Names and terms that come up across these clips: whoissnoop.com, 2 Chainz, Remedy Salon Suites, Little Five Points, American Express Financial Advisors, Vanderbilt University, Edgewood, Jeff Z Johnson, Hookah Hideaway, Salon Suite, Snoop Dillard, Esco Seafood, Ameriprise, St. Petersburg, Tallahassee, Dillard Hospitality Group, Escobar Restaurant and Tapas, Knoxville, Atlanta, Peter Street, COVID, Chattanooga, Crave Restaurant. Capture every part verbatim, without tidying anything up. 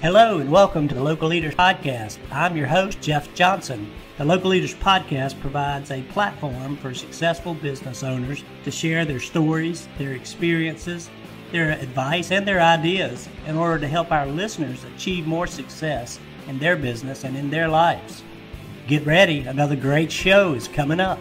Hello and welcome to the Local Leaders Podcast. I'm your host, Jeff Johnson. The Local Leaders Podcast provides a platform for successful business owners to share their stories, their experiences, their advice, and their ideas in order to help our listeners achieve more success in their business and in their lives. Get ready, another great show is coming up.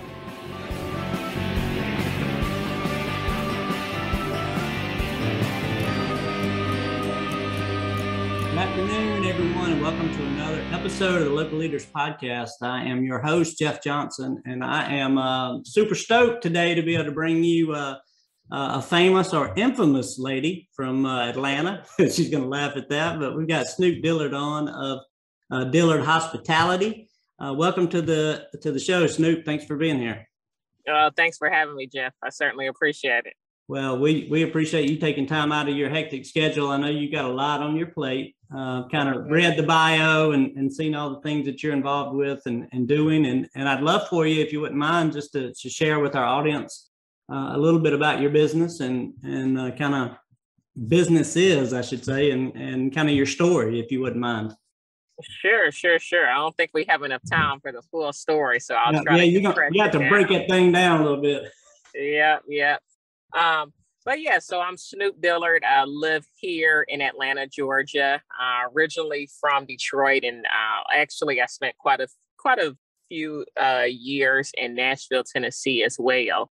Episode of the Local Leaders Podcast. I am your host, Jeff Johnson, and I am uh, super stoked today to be able to bring you uh, uh, a famous or infamous lady from uh, Atlanta. She's going to laugh at that, but we've got Snoop Dillard on of uh, Dillard Hospitality. Uh, welcome to the to the show, Snoop. Thanks for being here. Uh, thanks for having me, Jeff. I certainly appreciate it. Well, we, we appreciate you taking time out of your hectic schedule. I know you got a lot on your plate. Uh, kind of read the bio and, and seen all the things that you're involved with and, and doing. And, and I'd love for you, if you wouldn't mind, just to, to share with our audience uh, a little bit about your business and, and uh, kind of business is, I should say, and, and kind of your story, if you wouldn't mind. Sure, sure, sure. I don't think we have enough time for the full story, so I'll now, try yeah, to you, gonna, you have to down. break that thing down a little bit. Yeah, yeah. Um, but yeah, so I'm Snoop Dillard. I live here in Atlanta, Georgia, uh, originally from Detroit. And uh, actually, I spent quite a quite a few uh, years in Nashville, Tennessee as well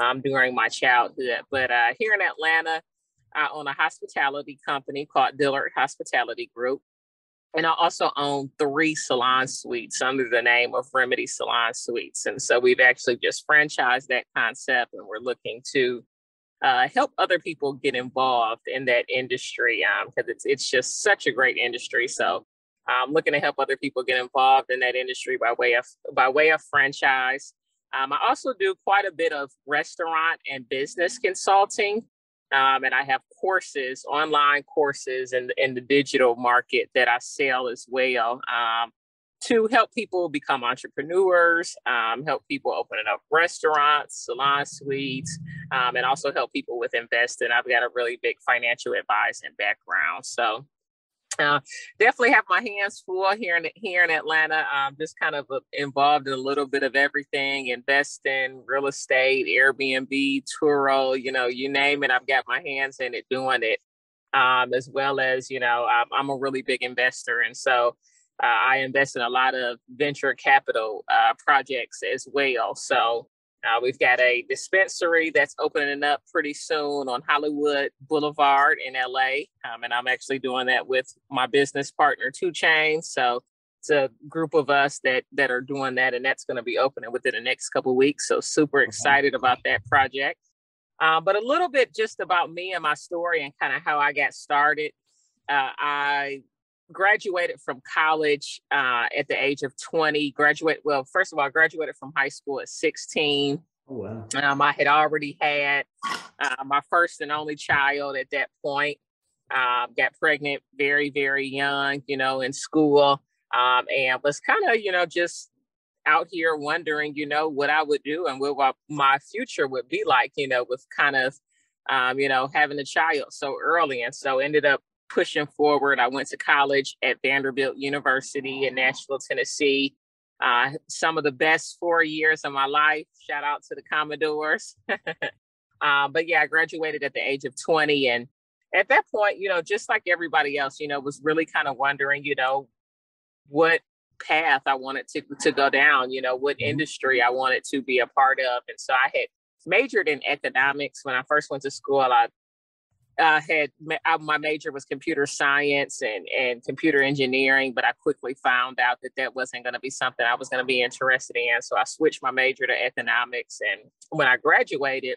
um, during my childhood. But uh, here in Atlanta, I own a hospitality company called Dillard Hospitality Group. And I also own three salon suites under the name of Remedy Salon Suites. And so we've actually just franchised that concept, and we're looking to uh, help other people get involved in that industry because um, it's it's just such a great industry. So I'm looking to help other people get involved in that industry by way of by way of franchise. Um, I also do quite a bit of restaurant and business consulting. Um, and I have courses, online courses in, in the digital market that I sell as well um, to help people become entrepreneurs, um, help people open up restaurants, salon suites, um, and also help people with investing. I've got a really big financial advising background. So uh, definitely have my hands full here in, here in Atlanta. I'm just kind of involved in a little bit of everything, investing, real estate, Airbnb, Turo, you know, you name it. I've got my hands in it doing it, um, as well as, you know, I'm, I'm a really big investor. And so uh, I invest in a lot of venture capital uh, projects as well. So Uh, we've got a dispensary that's opening up pretty soon on Hollywood Boulevard in L A. Um, and I'm actually doing that with my business partner, two Chainz. So it's a group of us that that are doing that, and that's going to be opening within the next couple of weeks. So super excited about that project. Uh, but a little bit just about me and my story and kind of how I got started. Uh, I graduated from college uh, at the age of twenty. Graduate well, first of all, I graduated from high school at sixteen. Oh, wow. Um, I had already had uh, my first and only child at that point. Uh, got pregnant very, very young, you know, in school, um, and was kind of, you know, just out here wondering, you know, what I would do and what my future would be like, you know, with kind of, um, you know, having a child so early, and so ended up pushing forward. I went to college at Vanderbilt University in Nashville, Tennessee. Uh, some of the best four years of my life. Shout out to the Commodores. uh, but yeah, I graduated at the age of twenty. And at that point, you know, just like everybody else, you know, was really kind of wondering, you know, what path I wanted to, to go down, you know, what industry I wanted to be a part of. And so I had majored in economics. When I first went to school, I I had my major was computer science and, and computer engineering, but I quickly found out that that wasn't going to be something I was going to be interested in. So I switched my major to economics. And when I graduated,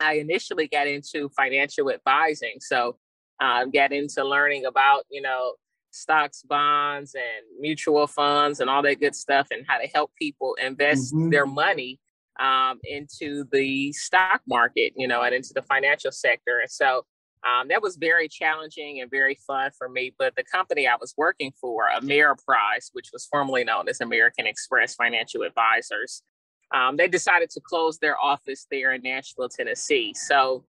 I initially got into financial advising. So I uh, got into learning about, you know, stocks, bonds, and mutual funds and all that good stuff and how to help people invest mm-hmm. their money um, into the stock market, you know, and into the financial sector. And so Um, that was very challenging and very fun for me, but the company I was working for, Ameriprise, which was formerly known as American Express Financial Advisors, um, they decided to close their office there in Nashville, Tennessee. So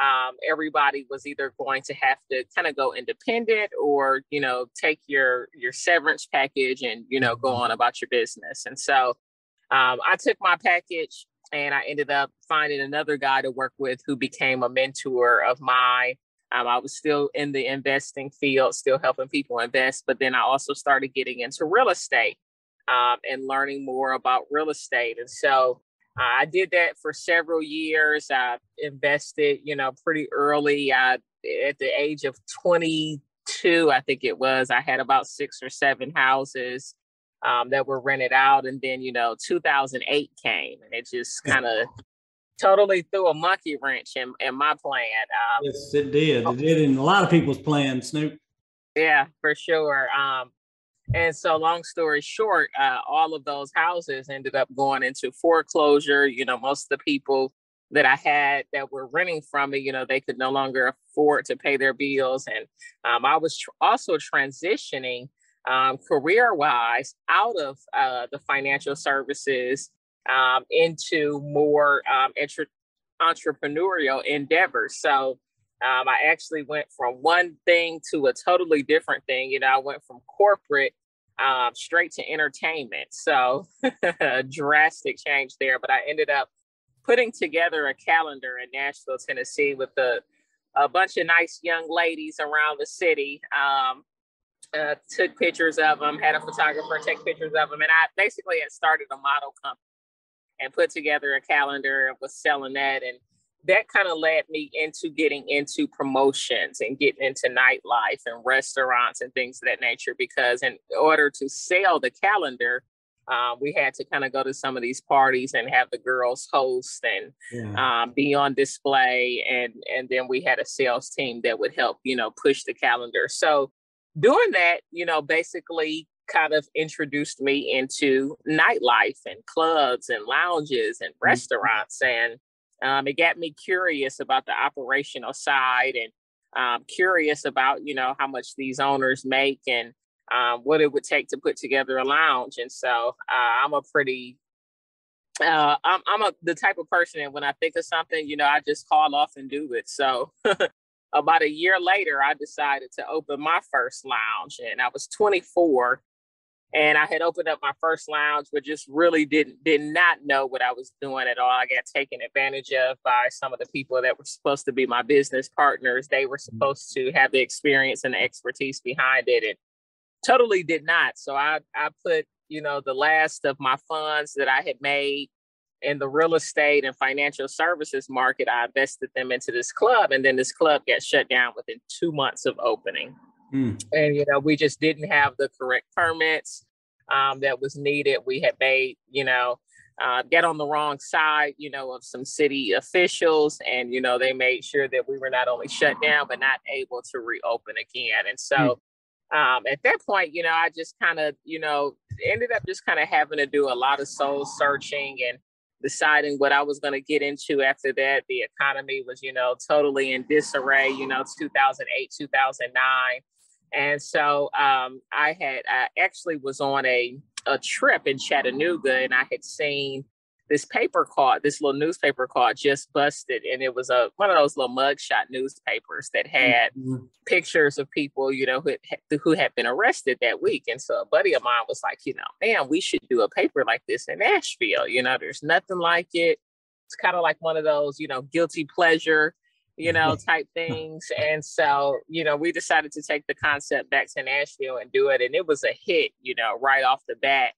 um, everybody was either going to have to kind of go independent or, you know, take your, your severance package and, you know, go on about your business. And so um, I took my package and I ended up finding another guy to work with who became a mentor of mine. Um, I was still in the investing field, still helping people invest, but then I also started getting into real estate um, and learning more about real estate. And so uh, I did that for several years. I invested, you know, pretty early. I, at the age of twenty-two, I think it was, I had about six or seven houses um, that were rented out. And then, you know, two thousand eight came and it just kind of totally threw a monkey wrench in, in my plan. Um, yes, it did. It did in a lot of people's plans, Snoop. Yeah, for sure. Um, and so long story short, uh, all of those houses ended up going into foreclosure. You know, most of the people that I had that were renting from me, you know, they could no longer afford to pay their bills. And um, I was tr- also transitioning um, career-wise out of uh, the financial services Um, into more um, entre- entrepreneurial endeavors. So um, I actually went from one thing to a totally different thing. You know, I went from corporate um, straight to entertainment. So a drastic change there. But I ended up putting together a calendar in Nashville, Tennessee with a, a bunch of nice young ladies around the city. Um, uh, took pictures of them, had a photographer take pictures of them. And I basically had started a model company and put together a calendar and was selling that. And that kind of led me into getting into promotions and getting into nightlife and restaurants and things of that nature, because in order to sell the calendar, uh, we had to kind of go to some of these parties and have the girls host and yeah. um, be on display. And, and then we had a sales team that would help, you know, push the calendar. So doing that, you know, basically kind of introduced me into nightlife and clubs and lounges and restaurants. And um, it got me curious about the operational side and um, curious about, you know, how much these owners make and um, what it would take to put together a lounge. And so uh, I'm a pretty, uh, I'm, I'm a, the type of person that when I think of something, you know, I just haul off and do it. So about a year later, I decided to open my first lounge and I was twenty-four. And I had opened up my first lounge, but just really didn't did not know what I was doing at all. I got taken advantage of by some of the people that were supposed to be my business partners. They were supposed to have the experience and the expertise behind it, and totally did not. So I I put, you know, the last of my funds that I had made in the real estate and financial services market. I invested them into this club, and then this club got shut down within two months of opening. Mm. And, you know, we just didn't have the correct permits um, that was needed. We had made, you know, uh, get on the wrong side, you know, of some city officials. And, you know, they made sure that we were not only shut down, but not able to reopen again. And so mm. um, at that point, you know, I just kind of, you know, ended up just kind of having to do a lot of soul searching and deciding what I was going to get into after that. The economy was, you know, totally in disarray, you know, two thousand eight, two thousand nine. And so um, I had I actually was on a, a trip in Chattanooga, and I had seen this paper called, this little newspaper called Just Busted. And it was a one of those little mugshot newspapers that had mm-hmm. pictures of people, you know, who had, who had been arrested that week. And so a buddy of mine was like, you know, man, we should do a paper like this in Nashville. You know, there's nothing like it. It's kind of like one of those, you know, guilty pleasure, you know, type things. And so, you know, we decided to take the concept back to Nashville and do it. And it was a hit, you know, right off the bat.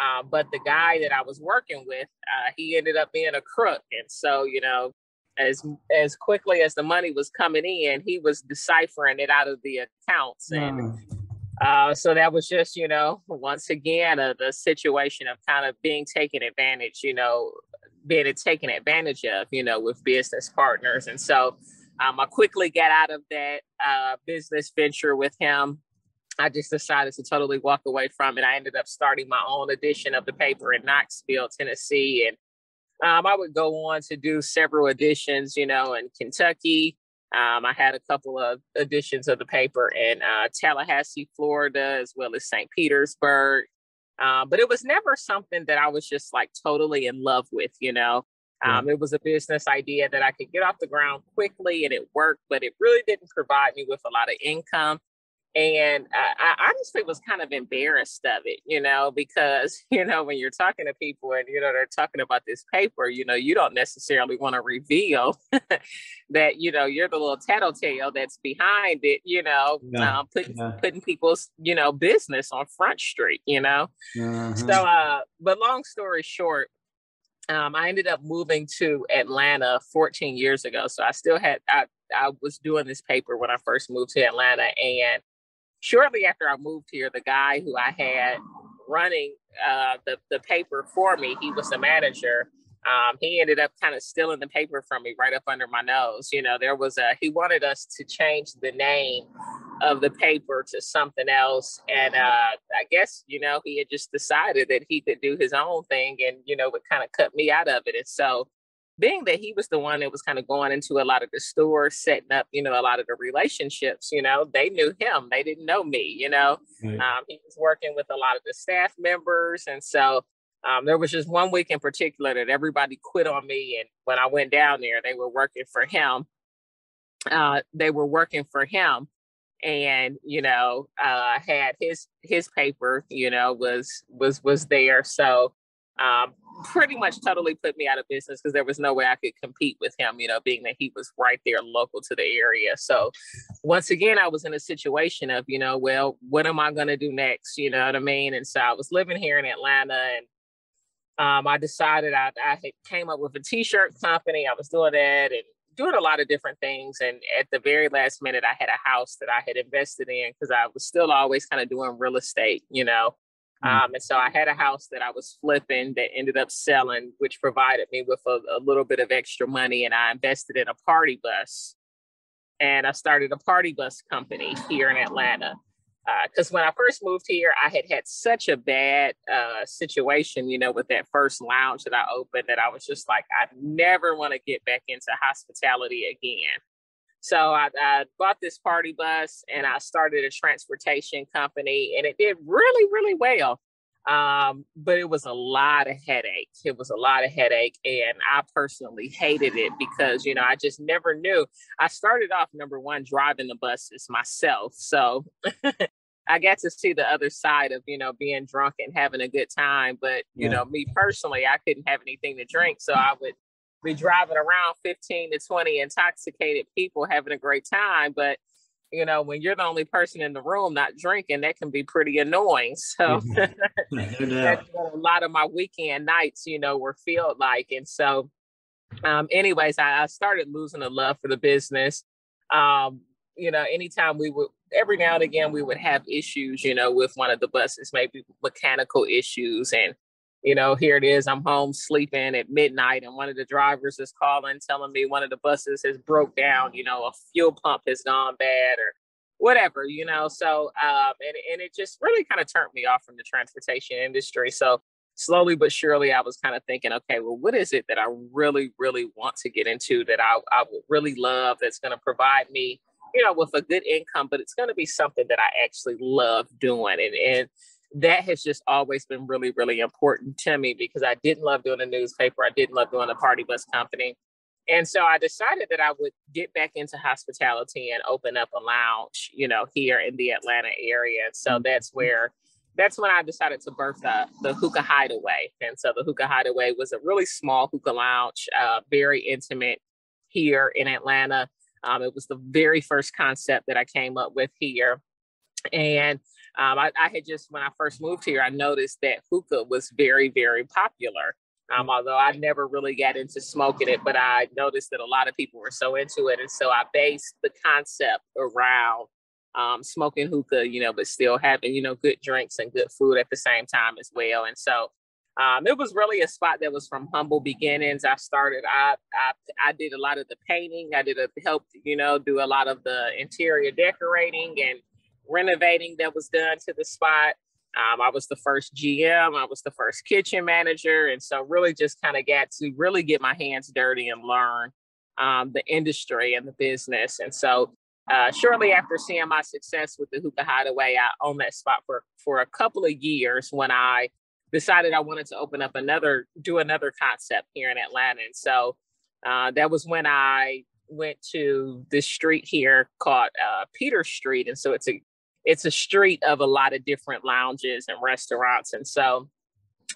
Uh, but the guy that I was working with, uh, he ended up being a crook. And so, you know, as as quickly as the money was coming in, he was deciphering it out of the accounts. And uh, so that was just, you know, once again, a, a situation of kind of being taken advantage, you know, being taken advantage of, you know, with business partners. And so um, I quickly got out of that uh, business venture with him. I just decided to totally walk away from it. I ended up starting my own edition of the paper in Knoxville, Tennessee. And um, I would go on to do several editions, you know, in Kentucky. Um, I had a couple of editions of the paper in uh, Tallahassee, Florida, as well as Saint Petersburg. Uh, but it was never something that I was just like totally in love with, you know. Um, it was a business idea that I could get off the ground quickly, and it worked, but it really didn't provide me with a lot of income. And I, I honestly was kind of embarrassed of it, you know, because, you know, when you're talking to people and, you know, they're talking about this paper, you know, you don't necessarily want to reveal that, you know, you're the little tattletale that's behind it, you know, yeah. um, putting, yeah. putting people's, you know, business on Front Street, you know. Uh-huh. So, uh, but long story short, um, I ended up moving to Atlanta fourteen years ago. So I still had, I, I was doing this paper when I first moved to Atlanta, and shortly after I moved here, the guy who I had running uh, the, the paper for me, he was the manager. Um, he ended up kind of stealing the paper from me right up under my nose. You know, there was a, he wanted us to change the name of the paper to something else. And uh, I guess, you know, he had just decided that he could do his own thing and, you know, would kind of cut me out of it. And so being that he was the one that was kind of going into a lot of the stores, setting up, you know, a lot of the relationships, you know, they knew him. They didn't know me, you know. Mm-hmm. Um, he was working with a lot of the staff members. And so um, there was just one week in particular that everybody quit on me. And when I went down there, they were working for him. Uh, they were working for him. And, you know, uh, had his his paper, you know, was was was there. So um pretty much totally put me out of business because there was no way I could compete with him, you know, being that he was right there local to the area. So once again, I was in a situation of, you know, well, what am I going to do next? You know what I mean? And so I was living here in Atlanta, and um, I decided I, I had came up with a t-shirt company. I was doing that and doing a lot of different things. And at the very last minute, I had a house that I had invested in because I was still always kind of doing real estate, you know. Um, and so I had a house that I was flipping that ended up selling, which provided me with a, a little bit of extra money. And I invested in a party bus, and I started a party bus company here in Atlanta. Because uh, when I first moved here, I had had such a bad uh, situation, you know, with that first lounge that I opened, that I was just like, I never want to get back into hospitality again. So I, I bought this party bus, and I started a transportation company, and it did really, really well. Um, but it was a lot of headache. It was a lot of headache. And I personally hated it because, you know, I just never knew. I started off, number one, driving the buses myself. So I got to see the other side of, you know, being drunk and having a good time. But, you yeah. know, me personally, I couldn't have anything to drink. So I would be driving around fifteen to twenty intoxicated people having a great time. But, you know, when you're the only person in the room not drinking, that can be pretty annoying. So mm-hmm. that's what a lot of my weekend nights, you know, were filled like. And so um, anyways, I, I started losing a love for the business. Um, you know, anytime we would, every now and again, we would have issues, you know, with one of the buses, maybe mechanical issues. And you know, here it is, I'm home sleeping at midnight, and one of the drivers is calling, telling me one of the buses has broke down, you know, a fuel pump has gone bad or whatever, you know. So, um, and, and it just really kind of turned me off from the transportation industry. So slowly but surely, I was kind of thinking, okay, well, what is it that I really, really want to get into that I, I would really love that's going to provide me, you know, with a good income, but it's going to be something that I actually love doing. And, and, that has just always been really, really important to me because I didn't love doing a newspaper. I didn't love doing a party bus company. And so I decided that I would get back into hospitality and open up a lounge, you know, here in the Atlanta area. So that's where, that's when I decided to birth the, the Hookah Hideaway. And so the Hookah Hideaway was a really small hookah lounge, uh, very intimate here in Atlanta. Um, it was the very first concept that I came up with here. And um, I, I had just, when I first moved here, I noticed that hookah was very, very popular. Um, although I never really got into smoking it, but I noticed that a lot of people were so into it. And so I based the concept around um, smoking hookah, you know, but still having, you know, good drinks and good food at the same time as well. And so um, it was really a spot that was from humble beginnings. I started, I, I, I did a lot of the painting. I did a, helped, you know, do a lot of the interior decorating and renovating that was done to the spot. Um, I was the first G M, I was the first kitchen manager. And so really just kind of got to really get my hands dirty and learn um, the industry and the business. And so uh, shortly after seeing my success with the Hookah Hideaway, I owned that spot for, for a couple of years when I decided I wanted to open up another, do another concept here in Atlanta. And so uh, that was when I went to this street here called uh, Peter Street. And so it's a, it's a street of a lot of different lounges and restaurants. And so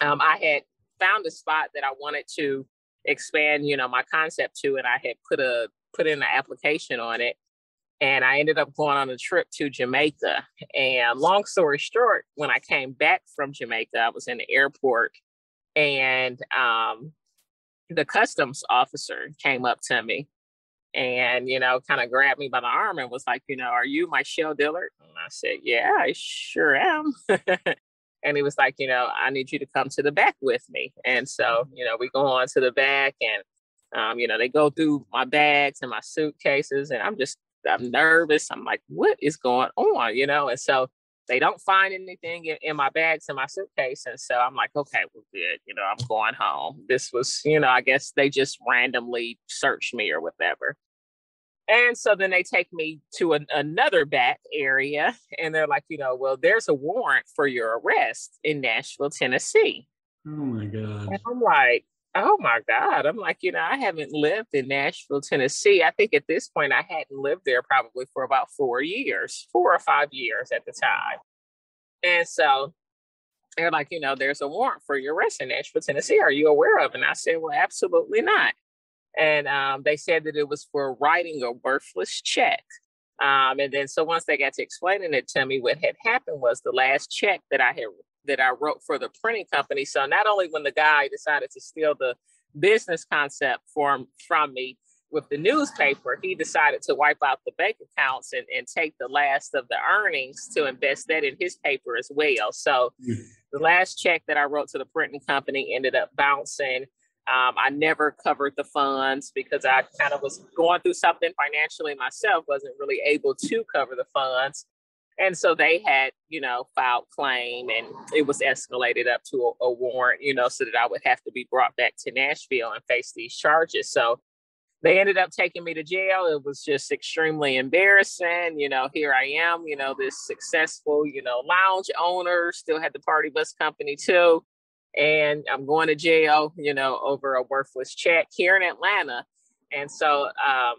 um, I had found a spot that I wanted to expand, you know, my concept to, and I had put a, put in an application on it. And I ended up going on a trip to Jamaica. And long story short, when I came back from Jamaica, I was in the airport, and um, the customs officer came up to me and, you know, kind of grabbed me by the arm and was like, you know, are you Michelle Dillard? And I said, yeah, I sure am. And he was like, you know, I need you to come to the back with me. And so, you know, we go on to the back, and, um, you know, they go through my bags and my suitcases, and I'm just, I'm nervous. I'm like, what is going on? You know? And so they don't find anything in, in my bags, in my suitcase. And so I'm like, okay, we're good. You know, I'm going home. This was, you know, I guess they just randomly searched me or whatever. And so then they take me to an, another back area, and they're like, you know, well, there's a warrant for your arrest in Nashville, Tennessee. Oh my God. And I'm like, oh my God. I'm like, you know, I haven't lived in Nashville, Tennessee. I think at this point I hadn't lived there probably for about four years, four or five years at the time. And so they're like, you know, there's a warrant for your arrest in Nashville, Tennessee. Are you aware of it? And I said, well, absolutely not. And um, they said that it was for writing a worthless check. Um, and then so once they got to explaining it to me, what had happened was the last check that I had that I wrote for the printing company. So not only when the guy decided to steal the business concept form from me with the newspaper, he decided to wipe out the bank accounts and, and take the last of the earnings to invest that in his paper as well. So the last check that I wrote to the printing company ended up bouncing. Um, I never covered the funds because I kind of was going through something financially myself, wasn't really able to cover the funds. And so they had, you know, filed claim, and it was escalated up to a, a warrant, you know, so that I would have to be brought back to Nashville and face these charges. So they ended up taking me to jail. It was just extremely embarrassing. You know, here I am, you know, this successful, you know, lounge owner, still had the party bus company too. And I'm going to jail, you know, over a worthless check here in Atlanta. And so, um,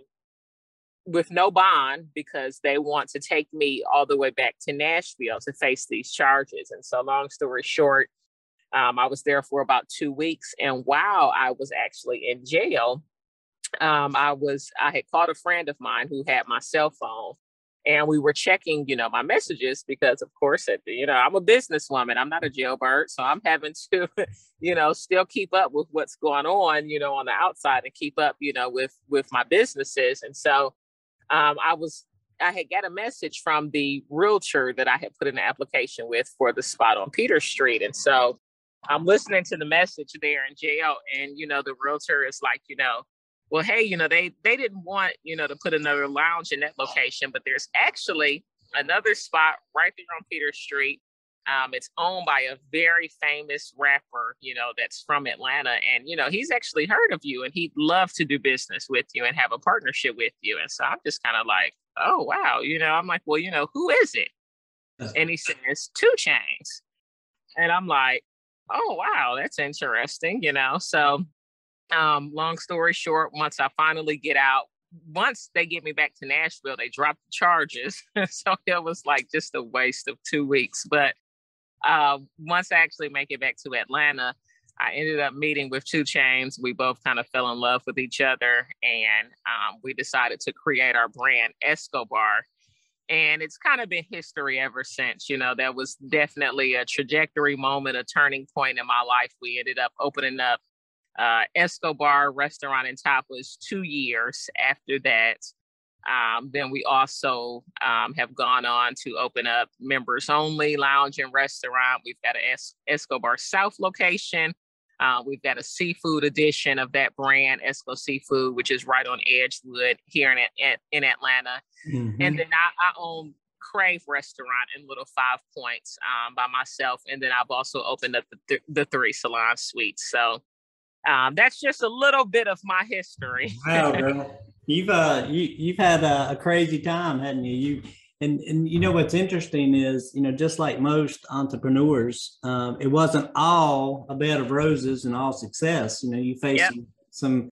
with no bond, because they want to take me all the way back to Nashville to face these charges. And so long story short, um, I was there for about two weeks. And while I was actually in jail, um, I was, I had called a friend of mine who had my cell phone, and we were checking, you know, my messages, because of course, at the, you know, I'm a businesswoman, I'm not a jailbird. So I'm having to, you know, still keep up with what's going on, you know, on the outside, and keep up, you know, with, with my businesses. And so Um, I was, I had got a message from the realtor that I had put in an application with for the spot on Peter Street. And so I'm listening to the message there in jail. And, you know, the realtor is like, you know, well, hey, you know, they, they didn't want, you know, to put another lounge in that location, but there's actually another spot right there on Peter Street. Um, it's owned by a very famous rapper, you know, that's from Atlanta. And, you know, he's actually heard of you, and he'd love to do business with you and have a partnership with you. And so I'm just kind of like, oh, wow. You know, I'm like, well, you know, who is it? And he says, two Chainz. And I'm like, oh, wow, that's interesting. You know, so um, long story short, once I finally get out, once they get me back to Nashville, they dropped the charges. So it was like just a waste of two weeks. But Uh, once I actually make it back to Atlanta, I ended up meeting with two Chainz. We both kind of fell in love with each other, and um, we decided to create our brand, Escobar. And it's kind of been history ever since. You know, that was definitely a trajectory moment, a turning point in my life. We ended up opening up uh, Escobar Restaurant and Tapas two years after that. Um, then we also um, have gone on to open up members only lounge and restaurant. We've got an es- Escobar South location. Uh, we've got a seafood edition of that brand, Esco Seafood, which is right on Edgewood here in, in, in Atlanta. Mm-hmm. And then I, I own Crave Restaurant and Little Five Points um, by myself. And then I've also opened up the, th- the three salon suites. So um, that's just a little bit of my history. Wow, girl. You've uh you, you've had a, a crazy time, haven't you? You And, and you know, what's interesting is, you know, just like most entrepreneurs, um, it wasn't all a bed of roses and all success. You know, you face yep. some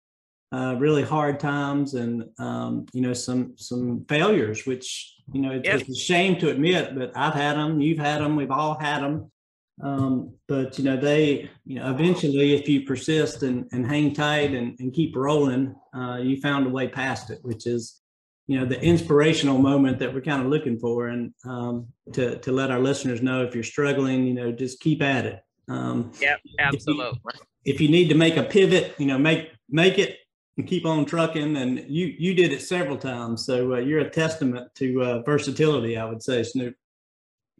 uh, really hard times and, um, you know, some some failures, which, you know, it's, yep. it's a shame to admit, but I've had them, you've had them, we've all had them. Um, but, you know, they, you know, eventually, if you persist and, and hang tight and, and keep rolling, uh, you found a way past it, which is, you know, the inspirational moment that we're kind of looking for. And um, to, to let our listeners know, if you're struggling, you know, just keep at it. Um, yep, absolutely. If you, if you need to make a pivot, you know, make, make it and keep on trucking. And you, you did it several times. So uh, you're a testament to uh, versatility, I would say, Snoop.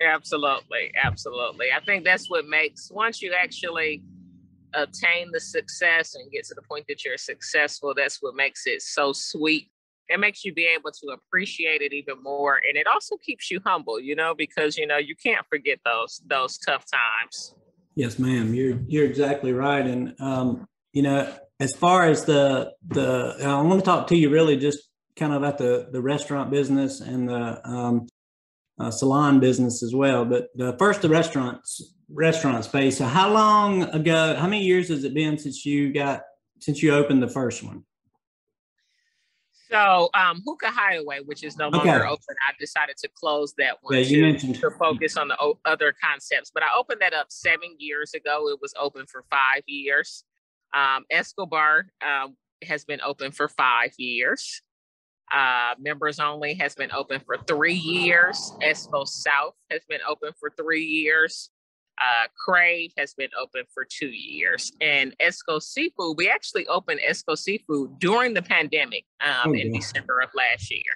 Absolutely. Absolutely. I think that's what makes, once you actually attain the success and get to the point that you're successful, that's what makes it so sweet. It makes you be able to appreciate it even more. And it also keeps you humble, you know, because, you know, you can't forget those, those tough times. Yes, ma'am. You're, you're exactly right. And, um, you know, as far as the, the, I want to talk to you really just kind of about the, the restaurant business and the, um, Uh, salon business as well, but uh, first the restaurants restaurant space. So how long ago, how many years has it been since you got since you opened the first one? So um Hookah Hideaway, which is no okay. longer open, I decided to close that one yeah, you to, mentioned. to focus on the o- other concepts, but I opened that up seven years ago. It was open for five years. Um, Escobar uh, has been open for five years. Uh, Members Only has been open for three years. Esco South has been open for three years. Uh, Crave has been open for two years. And Esco Seafood, we actually opened Esco Seafood during the pandemic um, oh, in yeah. December of last year.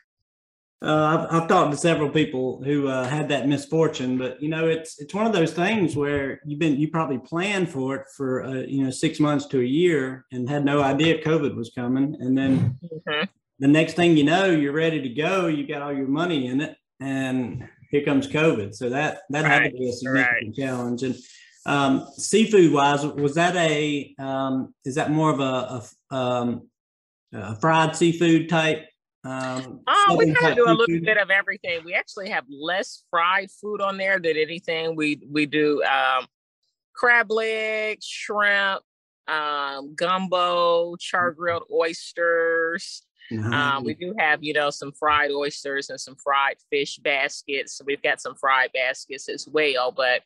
Uh, I've, I've talked to several people who uh, had that misfortune, but you know, it's it's one of those things where you've been you probably planned for it for uh, you know six months to a year and had no idea COVID was coming, and then. Mm-hmm. The next thing you know, you're ready to go. You got all your money in it, and here comes COVID. So that that right, had to be a significant right. challenge. And um, seafood-wise, was that a um, is that more of a, a, um, a fried seafood type? Um, oh, we kind of do a little food? bit of everything. We actually have less fried food on there than anything. We we do um, crab legs, shrimp, um, gumbo, char-grilled oysters. Mm-hmm. Um, we do have, you know, some fried oysters and some fried fish baskets. So we've got some fried baskets as well, but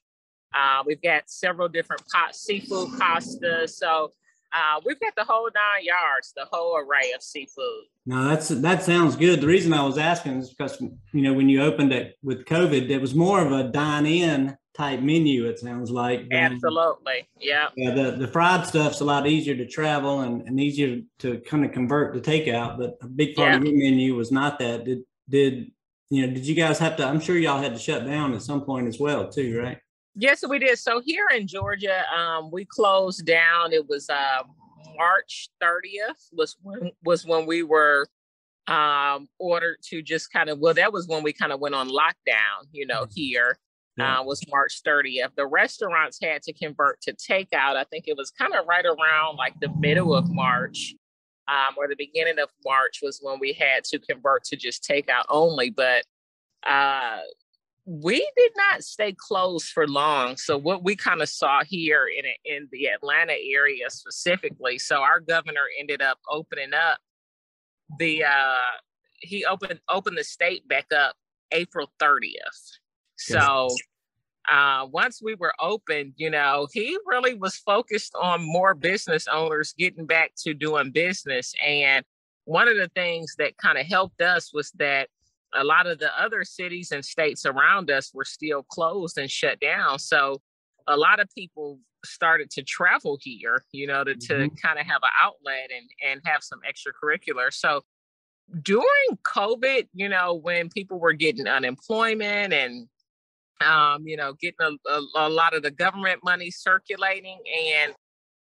uh, we've got several different pot seafood pastas. So uh, we've got the whole nine yards, the whole array of seafood. No, that's that sounds good. The reason I was asking is because, you know, when you opened it with COVID, it was more of a dine-in type menu, it sounds like. Than, Absolutely. Yeah. Yeah. The, the fried stuff's a lot easier to travel and, and easier to kind of convert to takeout, but a big part yeah. of your menu was not that. Did, did, you know, did you guys have to, I'm sure y'all had to shut down at some point as well too, right? Yes, we did. So here in Georgia, um, we closed down. It was uh, March thirtieth was when, was when we were um, ordered to just kind of, well, that was when we kind of went on lockdown, you know, here. Uh, was March thirtieth. The restaurants had to convert to takeout. I think it was kind of right around like the middle of March um, or the beginning of March was when we had to convert to just takeout only. But uh, we did not stay closed for long. So what we kind of saw here in, in the Atlanta area specifically, so our governor ended up opening up the, uh, he opened, opened the state back up April thirtieth. So uh, once we were open, you know, he really was focused on more business owners getting back to doing business. And one of the things that kind of helped us was that a lot of the other cities and states around us were still closed and shut down. So a lot of people started to travel here, you know, to, mm-hmm. to kind of have an outlet and, and have some extracurricular. So during COVID, you know, when people were getting unemployment and Um, you know, getting a, a, a lot of the government money circulating and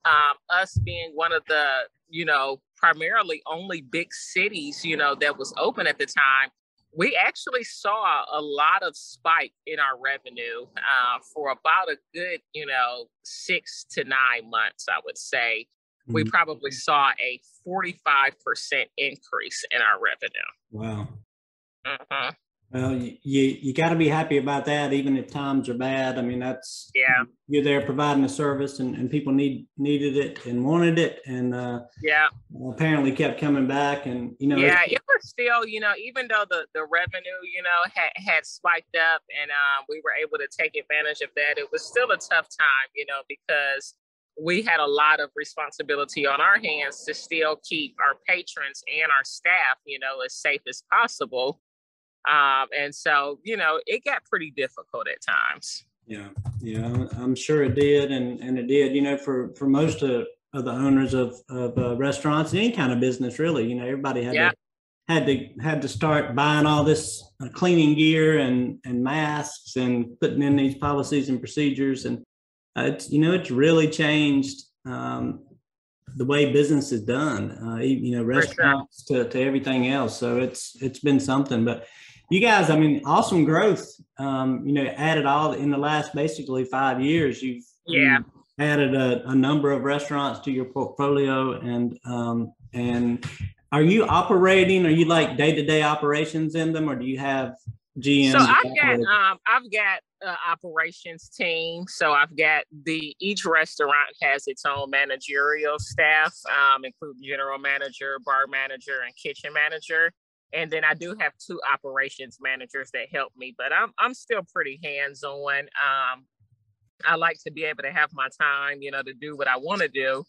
um, us being one of the, you know, primarily only big cities, you know, that was open at the time, we actually saw a lot of spike in our revenue uh, for about a good, you know, six to nine months, I would say. Mm-hmm. We probably saw a forty-five percent increase in our revenue. Wow. Uh-huh. Well, you you got to be happy about that, even if times are bad. I mean, that's yeah. You're there providing a service, and, and people need needed it and wanted it, and uh, yeah, apparently kept coming back, and you know, yeah, it was still, you know, even though the the revenue, you know, had had spiked up, and um, we were able to take advantage of that. It was still a tough time, you know, because we had a lot of responsibility on our hands to still keep our patrons and our staff, you know, as safe as possible. Um, and so, you know, it got pretty difficult at times. Yeah, yeah, I'm sure it did. And, and it did, you know, for, for most of, of the owners of, of uh, restaurants, any kind of business, really, you know, everybody had, yeah. to, had to had to start buying all this uh, cleaning gear and, and masks and putting in these policies and procedures. And, uh, it's, you know, it's really changed um, the way business is done, uh, you know, restaurants sure. to, to everything else. So it's it's been something. But you guys, I mean, awesome growth, um, you know, added all in the last basically five years. You've yeah. added a, a number of restaurants to your portfolio. And um, and are you operating? Are you like day-to-day operations in them, or do you have G Ms? So I've got, um, I've got uh, operations team. So I've got the, each restaurant has its own managerial staff, um, including general manager, bar manager, and kitchen manager. And then I do have two operations managers that help me, but I'm I'm still pretty hands-on. Um, I like to be able to have my time, you know, to do what I want to do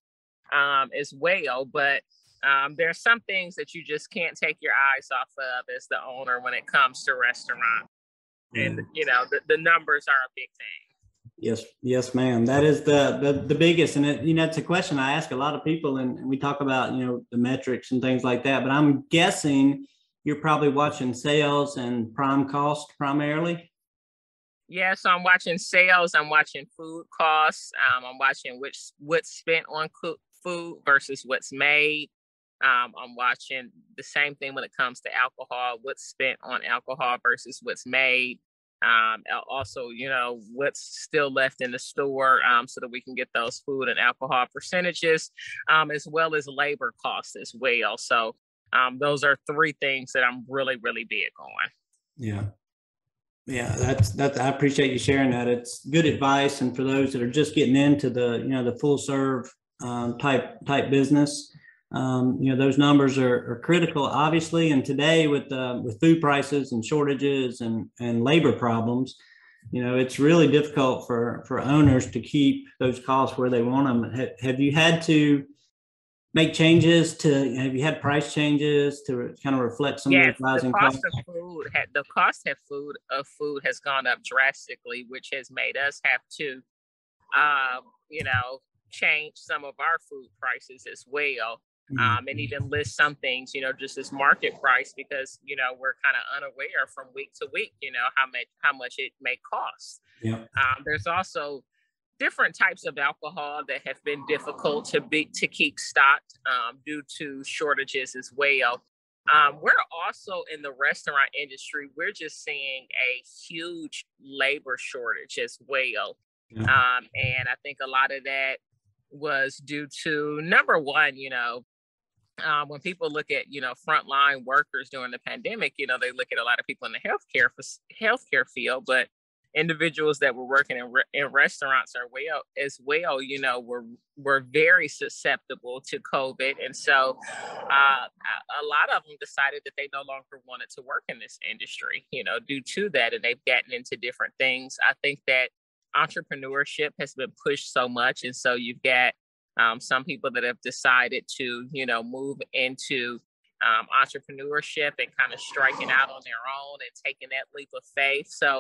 um, as well. But um, there are some things that you just can't take your eyes off of as the owner when it comes to restaurant. And, you know, the, the numbers are a big thing. Yes. Yes, ma'am. That is the, the, the biggest. And, it, you know, it's a question I ask a lot of people, and, and we talk about, you know, the metrics and things like that. But I'm guessing you're probably watching sales and prime cost primarily. Yeah, so I'm watching sales. I'm watching food costs. Um, I'm watching which what's spent on cook food versus what's made. Um, I'm watching the same thing when it comes to alcohol, what's spent on alcohol versus what's made. Um, also, you know, what's still left in the store, um, so that we can get those food and alcohol percentages, um, as well as labor costs as well. So um, those are three things that I'm really, really big on. Yeah. Yeah, that's, that's, I appreciate you sharing that. It's good advice. And for those that are just getting into the, you know, the full serve um, type, type business, Um, you know, those numbers are, are critical, obviously. And today with uh, with food prices and shortages and, and labor problems, you know, it's really difficult for, for owners to keep those costs where they want them. Have, have you had to make changes to, have you had price changes to kind of reflect some yes, of the rising costs? Of food had, the cost of food, of food has gone up drastically, which has made us have to, uh, you know, change some of our food prices as well. Um, and even list some things, you know, just as market price, because, you know, we're kind of unaware from week to week, you know, how much how much it may cost. Yeah. Um, there's also different types of alcohol that have been difficult to be to keep stocked um, due to shortages as well. Um, we're also in the restaurant industry, we're just seeing a huge labor shortage as well. Yeah. Um, and I think a lot of that was due to, number one, you know, Um, when people look at, you know, frontline workers during the pandemic, you know, they look at a lot of people in the healthcare healthcare field, but individuals that were working in, re in restaurants are well as well, you know, were were very susceptible to COVID. And so uh, a lot of them decided that they no longer wanted to work in this industry, you know, due to that. And they've gotten into different things. I think that entrepreneurship has been pushed so much. And so you've got Um, some people that have decided to, you know, move into um, entrepreneurship and kind of striking out on their own and taking that leap of faith. So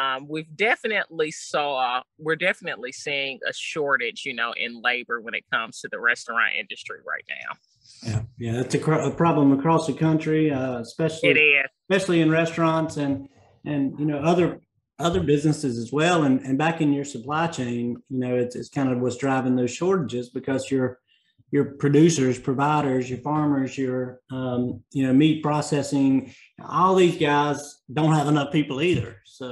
um, we've definitely saw, we're definitely seeing a shortage, you know, in labor when it comes to the restaurant industry right now. Yeah, yeah, that's a, cr a problem across the country, uh, especially it is. especially in restaurants and and you know other. other businesses as well. And, and back in your supply chain, you know, it's, it's kind of what's driving those shortages, because your, your producers, providers, your farmers, your, um, you know, meat processing, all these guys don't have enough people either. So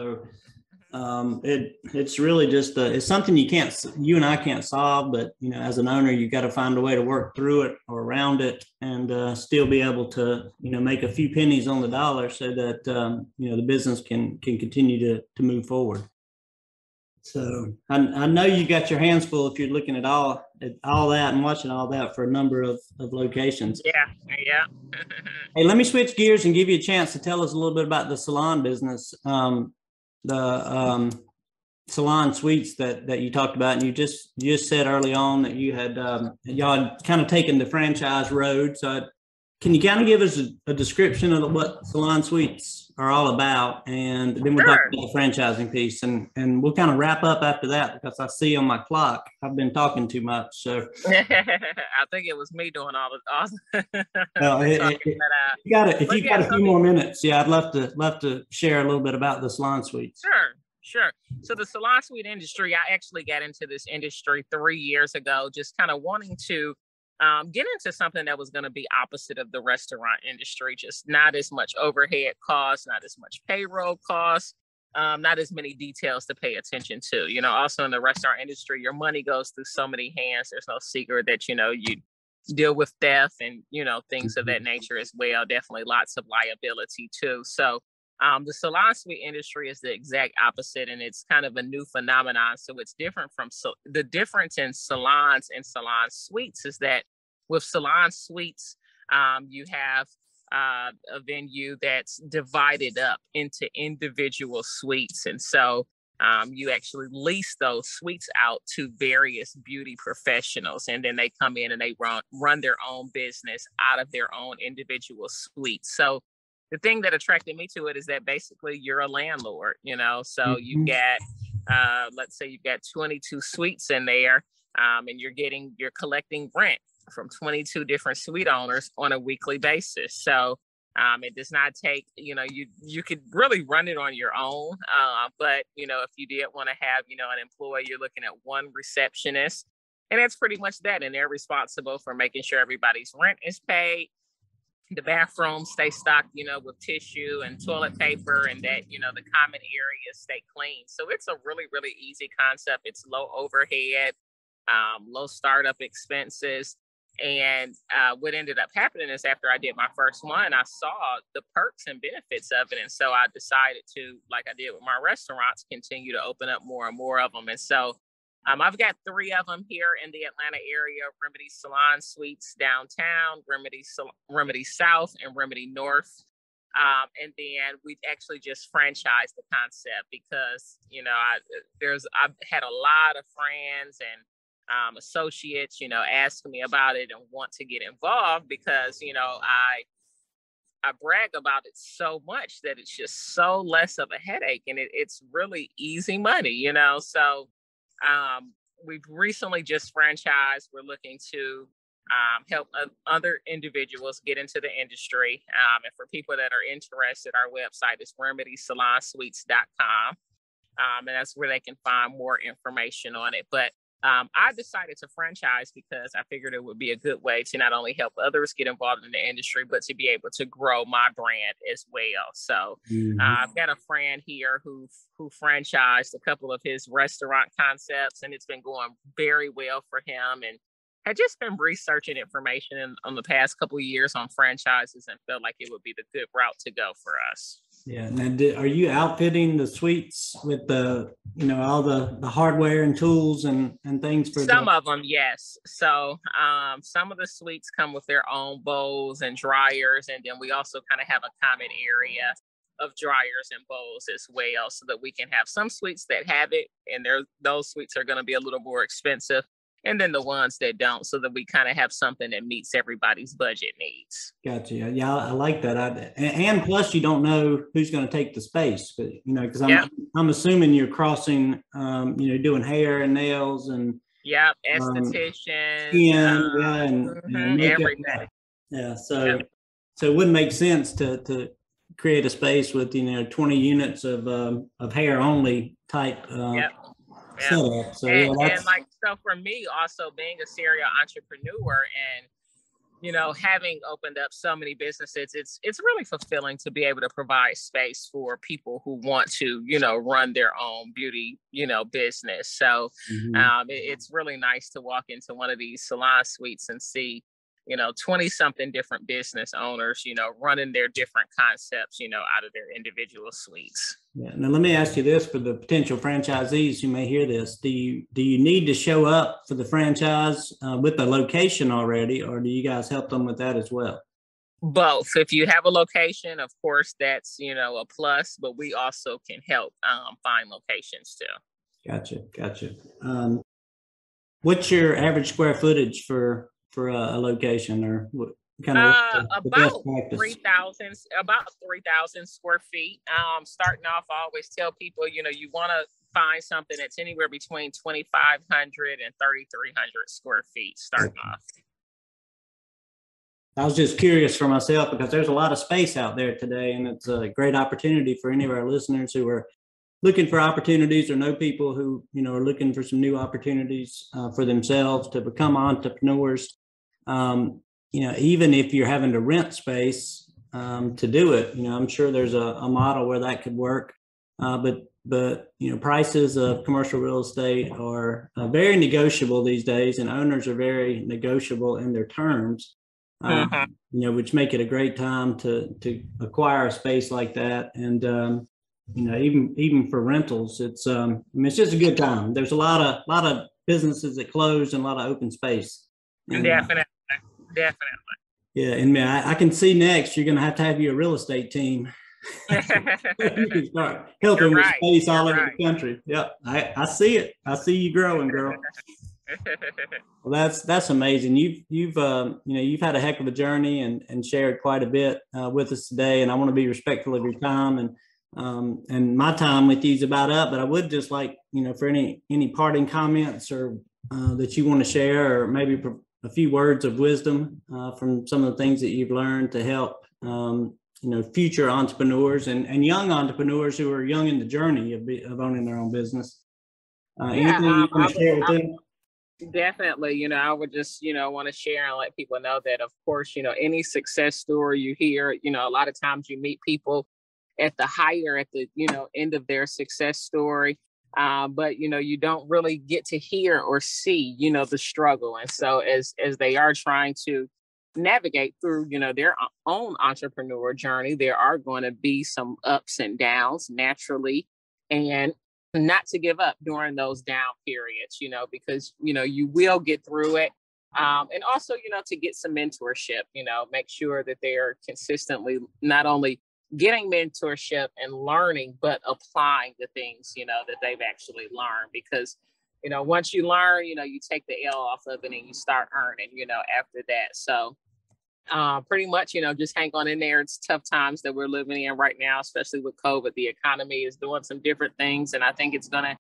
Um, it it's really just a, it's something you can't you and I can't solve, but you know, as an owner, you got to find a way to work through it or around it, and uh, still be able to you know make a few pennies on the dollar so that um, you know the business can can continue to to move forward. So I, I know you got your hands full if you're looking at all at all that and watching all that for a number of, of locations. Yeah, yeah. Hey, let me switch gears and give you a chance to tell us a little bit about the salon business. Um, the um salon suites that that you talked about, and you just you just said early on that you had um y'all had kind of taken the franchise road, so can you kind of give us a, a description of what salon suites are all about, and then we'll sure. talk about the franchising piece, and and we'll kind of wrap up after that, because I see on my clock I've been talking too much, so I think it was me doing all the all you got it if you got a few more minutes, yeah, I'd love to love to share a little bit about the salon suites. Sure. Sure. So the salon suite industry, I actually got into this industry three years ago, just kind of wanting to um, get into something that was going to be opposite of the restaurant industry, just not as much overhead costs, not as much payroll costs, um, not as many details to pay attention to. You know, also in the restaurant industry, your money goes through so many hands. There's no secret that, you know, you deal with theft and, you know, things of that nature as well. Definitely lots of liability too. So Um, the salon suite industry is the exact opposite, and it's kind of a new phenomenon. So it's different from so the difference in salons and salon suites is that with salon suites, um, you have uh, a venue that's divided up into individual suites. And so um, you actually lease those suites out to various beauty professionals, and then they come in and they run, run their own business out of their own individual suites. So the thing that attracted me to it is that basically you're a landlord, you know, so mm-hmm. you've got, uh, let's say you've got twenty-two suites in there, um, and you're getting, you're collecting rent from twenty-two different suite owners on a weekly basis. So um, it does not take, you know, you, you could really run it on your own. Uh, but, you know, if you did want to have, you know, an employee, you're looking at one receptionist, and that's pretty much that. And they're responsible for making sure everybody's rent is paid. The bathrooms stay stocked, you know, with tissue and toilet paper, and that, you know, the common areas stay clean. So it's a really, really easy concept. It's low overhead, um, low startup expenses. And uh, what ended up happening is after I did my first one, I saw the perks and benefits of it. And so I decided to, like I did with my restaurants, continue to open up more and more of them. And so Um, I've got three of them here in the Atlanta area: Remedy Salon Suites downtown, Remedy Sol- Remedy South, and Remedy North. Um, and then we actually just franchised the concept because, you know, I, there's I've had a lot of friends and um, associates, you know, ask me about it and want to get involved because, you know, I. I brag about it so much that it's just so less of a headache, and it, it's really easy money, you know, so. Um, we've recently just franchised. We're looking to um, help uh, other individuals get into the industry. Um, and for people that are interested, our website is remedy salon suites dot com. Um, and that's where they can find more information on it. But um, I decided to franchise because I figured it would be a good way to not only help others get involved in the industry, but to be able to grow my brand as well. So mm-hmm. uh, I've got a friend here who who franchised a couple of his restaurant concepts, and it's been going very well for him. And I've just been researching information in, on the past couple of years on franchises, and felt like it would be the good route to go for us. Yeah. Now, did, are you outfitting the suites with the, you know, all the, the hardware and tools and, and things for some the- of them? Yes. So um, some of the suites come with their own bowls and dryers. And then we also kind of have a common area of dryers and bowls as well, so that we can have some suites that have it, and those suites are going to be a little more expensive. And then the ones that don't, so that we kind of have something that meets everybody's budget needs. Gotcha. Yeah, I like that. I, and, and plus, you don't know who's going to take the space, but, you know, because I'm yeah. I'm assuming you're crossing, um, you know, doing hair and nails and yeah, esthetician, um, skin, um, yeah, and, mm-hmm, and everything. Yeah, so yeah. so it wouldn't make sense to to create a space with, you know, twenty units of um, of hair only type. Uh, yeah. Yeah. So, so and, yeah, and like so for me, also being a serial entrepreneur and you know, having opened up so many businesses, it's it's really fulfilling to be able to provide space for people who want to, you know, run their own beauty, you know, business. So mm-hmm. um, it, it's really nice to walk into one of these salon suites and see, you know, twenty something different business owners, you know, running their different concepts, you know, out of their individual suites. Yeah. Now, let me ask you this for the potential franchisees who may hear this. Do you, do you need to show up for the franchise uh, with a location already, or do you guys help them with that as well? Both. If you have a location, of course, that's, you know, a plus, but we also can help um, find locations too. Gotcha. Gotcha. Um, what's your average square footage for for a location, or what kind of uh, the, the about three thousand about three thousand square feet. Um, starting off, I always tell people, you know, you want to find something that's anywhere between twenty-five hundred and thirty-three hundred square feet starting off. I was just curious for myself because there's a lot of space out there today, and it's a great opportunity for any of our listeners who are looking for opportunities or know people who, you know, are looking for some new opportunities uh, for themselves to become entrepreneurs. Um, you know, even if you're having to rent space um, to do it, you know, I'm sure there's a, a model where that could work. Uh, but, but, you know, prices of commercial real estate are uh, very negotiable these days, and owners are very negotiable in their terms, um, uh-huh. you know, which make it a great time to, to acquire a space like that. And, um, you know, even, even for rentals, it's, um, I mean, it's just a good time. There's a lot of, lot of businesses that close and a lot of open space. And, definitely. Definitely. Yeah. And man, I, I can see next you're going to have to have your real estate team. You can start helping right. with space all you're over right. the country. Yeah. I, I see it. I see you growing, girl. Well, that's, that's amazing. You've, you've, um, you know, you've had a heck of a journey and, and shared quite a bit uh, with us today. And I want to be respectful of your time, and, um, and my time with you is about up, but I would just like, you know, for any, any parting comments or uh, that you want to share, or maybe pro- a few words of wisdom uh, from some of the things that you've learned to help, um, you know, future entrepreneurs and, and young entrepreneurs who are young in the journey of, be, of owning their own business. Uh, yeah, anything um, you want to share with them? Definitely. You know, I would just, you know, want to share and let people know that, of course, you know, any success story you hear, you know, a lot of times you meet people at the higher, at the, you know, end of their success story. Uh, but, you know, you don't really get to hear or see, you know, the struggle. And so as as they are trying to navigate through, you know, their own entrepreneur journey, there are going to be some ups and downs naturally, and not to give up during those down periods, you know, because, you know, you will get through it. Um, and also, you know, to get some mentorship, you know, make sure that they are consistently not only getting mentorship and learning, but applying the things, you know, that they've actually learned, because, you know, once you learn, you know, you take the L off of it and you start earning, you know, after that. So uh, pretty much, you know, just hang on in there. It's tough times that we're living in right now, especially with COVID. The economy is doing some different things, and I think it's going to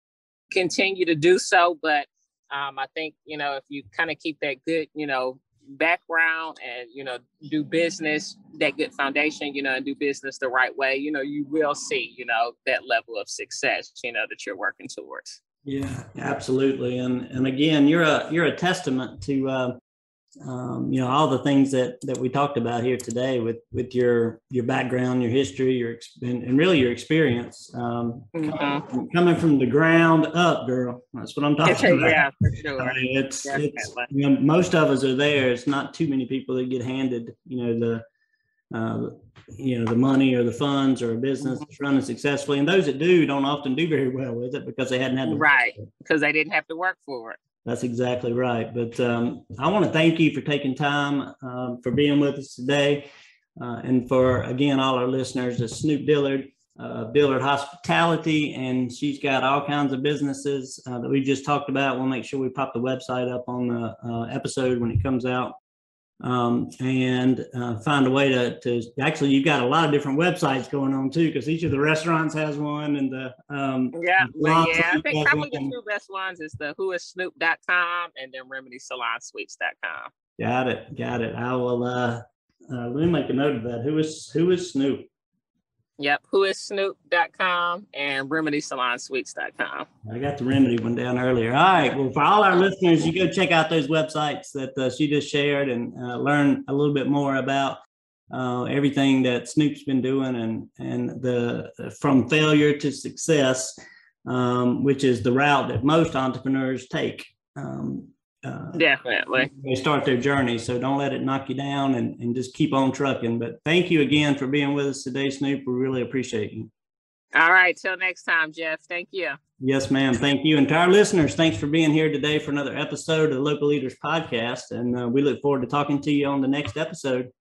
continue to do so. But um, I think, you know, if you kind of keep that good, you know, background and, you know, do business, that good foundation, you know, and do business the right way, you know, you will see, you know, that level of success, you know, that you're working towards. Yeah, absolutely. And, and again, you're a, you're a testament to, uh, um, you know, all the things that, that we talked about here today with, with your, your background, your history, your, and, and really your experience, um, mm-hmm. coming, coming from the ground up, girl. That's what I'm talking about. Yeah, for sure. I mean, it's, it's, you know, most of us are there. It's not too many people that get handed, you know, the, uh, you know, the money or the funds or a business that's running successfully. And those that do don't often do very well with it because they hadn't had to right. Because they didn't have to work for it. That's exactly right. But um, I want to thank you for taking time, uh, for being with us today. Uh, and for, again, all our listeners, it's Snoop Dillard, uh, Dillard Hospitality. And she's got all kinds of businesses uh, that we just talked about. We'll make sure we pop the website up on the uh, episode when it comes out. Um, and uh, find a way to, to actually, you've got a lot of different websites going on too, because each of the restaurants has one, and the um, yeah, well, yeah. I think probably one. The two best ones is the who is snoop dot com and then remedy salon suites dot com. Got it, got it. I will uh, uh, let me make a note of that. Who is who is Snoop? Yep, who is snoop dot com and remedy salon suites dot com. I got the Remedy one down earlier. All right, well, for all our listeners, you go check out those websites that uh, she just shared and uh, learn a little bit more about uh, everything that Snoop's been doing and and the from failure to success, um, which is the route that most entrepreneurs take. Um, Uh, Definitely. They start their journey. So don't let it knock you down and, and just keep on trucking. But thank you again for being with us today, Snoop. We really appreciate you. All right. Till next time, Jeff. Thank you. Yes, ma'am. Thank you. And to our listeners, thanks for being here today for another episode of the Local Leaders Podcast. And uh, we look forward to talking to you on the next episode.